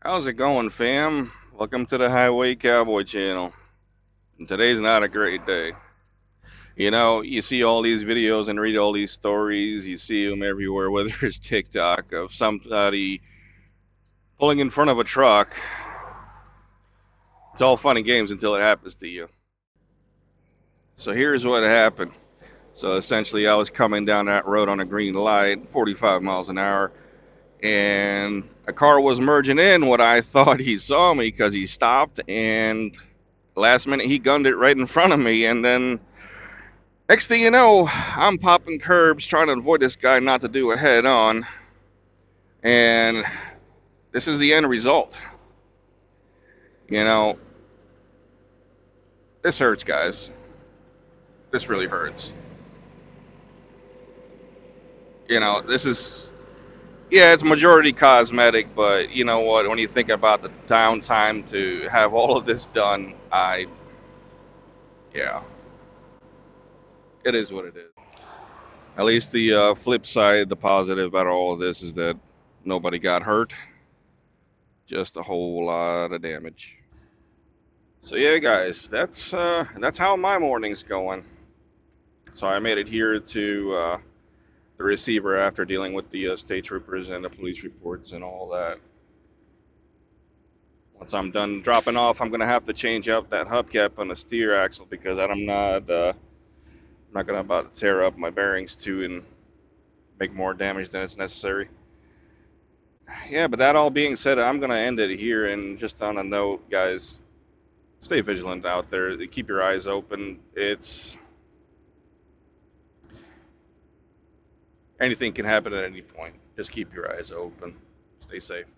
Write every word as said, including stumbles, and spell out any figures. How's it going, fam? Welcome to the Highway Cowboy channel. And today's not a great day. You know, you see all these videos and read all these stories. You see them everywhere, whether it's TikTok of somebody pulling in front of a truck. It's all fun and games until it happens to you. So here's what happened. So essentially, I was coming down that road on a green light, forty-five miles an hour, and a car was merging in. What I thought he saw me, because he stopped, and last minute he gunned it right in front of me. And then next thing you know, I'm popping curbs trying to avoid this guy, not to do a head on. And this is the end result. You know, this hurts, guys. This really hurts. You know, this is, yeah, it's majority cosmetic, but you know what? When you think about the downtime to have all of this done, I, yeah, it is what it is. At least the uh, flip side, the positive out of all of this is that nobody got hurt. Just a whole lot of damage. So yeah, guys, that's uh, that's how my morning's going. So I made it here to. Uh, The receiver after dealing with the uh, state troopers and the police reports and all that. Once I'm done dropping off, I'm gonna have to change out that hubcap on the steer axle, because I'm not uh, I'm not gonna about to tear up my bearings too and make more damage than it's necessary. Yeah, but that all being said, I'm gonna end it here. And just on a note, guys, stay vigilant out there. Keep your eyes open. It's Anything can happen at any point. Just keep your eyes open. Stay safe.